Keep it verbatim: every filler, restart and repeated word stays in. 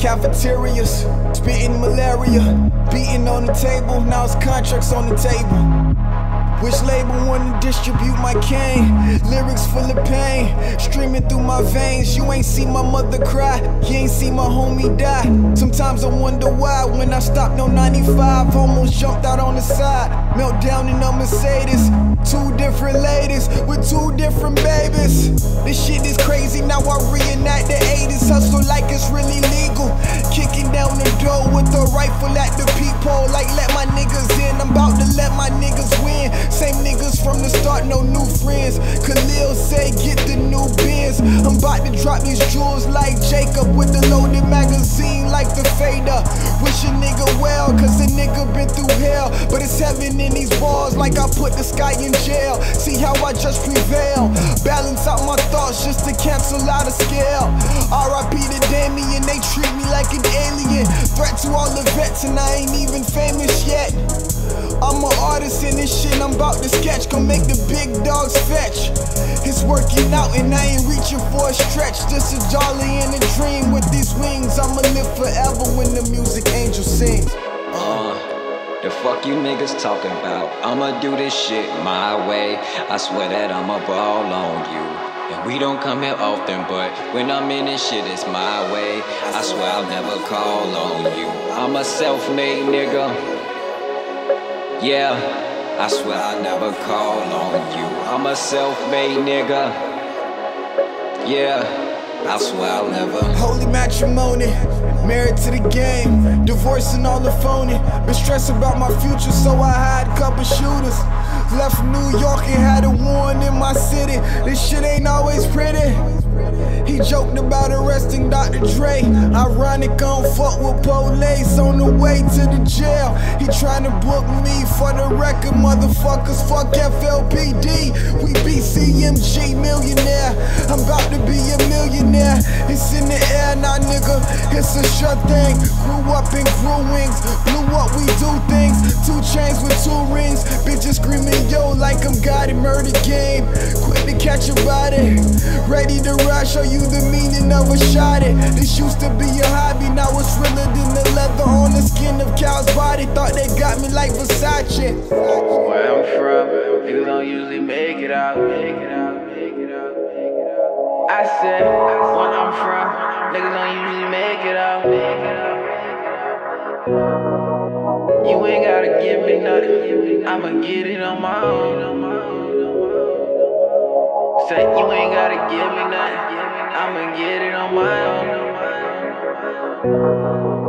cafeterias, spitting malaria, beating on the table, now it's contracts on the table. Which label wanna distribute my cane? Lyrics full of pain, streaming through my veins. You ain't see my mother cry, you ain't see my homie die. Sometimes I wonder why, when I stopped on ninety-five, almost jumped out on the side. Meltdown in a Mercedes, two different ladies with two different babies. This shit is crazy, now I reenact the eighties. Hustle like it's really legal, kicking down the door with a rifle at the peephole. Like let my niggas in, I'm about to let my niggas win. Same niggas from the start, no new friends. Khalil said get the new Benz. I'm about to drop these jewels like Jacob, with the loaded magazine like the fader. Wish a nigga well, cause a nigga been through hell, but it's heaven in these bars like I put the sky in jail. See how I just prevail, balance out my thoughts just to cancel out a scale. R I P to Damien, they treat me like an alien. Threat to all the vets and I ain't even famous yet. I'm an artist in this shit, I'm about to sketch. Gonna make the big dogs fetch. It's working out and I ain't reaching for a stretch. Just a jolly and a dream with these wings. I'ma live forever when the music angel sings. Uh, the fuck you niggas talking about? I'ma do this shit my way. I swear that I'ma ball on you. And we don't come here often, but when I'm in this shit, it's my way. I swear I'll never call on you. I'm a self-made nigga. Yeah, I swear I never call on you. I'm a self-made nigga. Yeah, I swear I'll never. Holy matrimony, married to the game, divorcing all the phony. Been stressed about my future, so I hide a couple shooters. Left New York and had a warrant in my city. This shit ain't always pretty. He joked about arresting Doctor Dre. Ironic, I don't fuck with police on the way to the jail. He tryna book me for the record, motherfuckers. Fuck F L P D. We B C M G millionaire. I'm about to be a millionaire. It's in the air now, nigga. It's a sure thing. Grew up in grew wings. Blew up, we do things. Two chains with two rings. Bitches screaming yo like I'm God in murder game. Quick to catch a body, ready to run. I show you the meaning of a shot it. This used to be a hobby, now it's realer than the leather on the skin of cow's body. Thought they got me like Versace. Where I'm from, niggas don't usually make it out. Make it out, make it out, make it out. I said, where I'm from, niggas don't usually make it out. Make it out, make it out. You ain't gotta give me nothing, I'ma get it on my own. Say you ain't gotta give me nothing, I'ma get it on my own.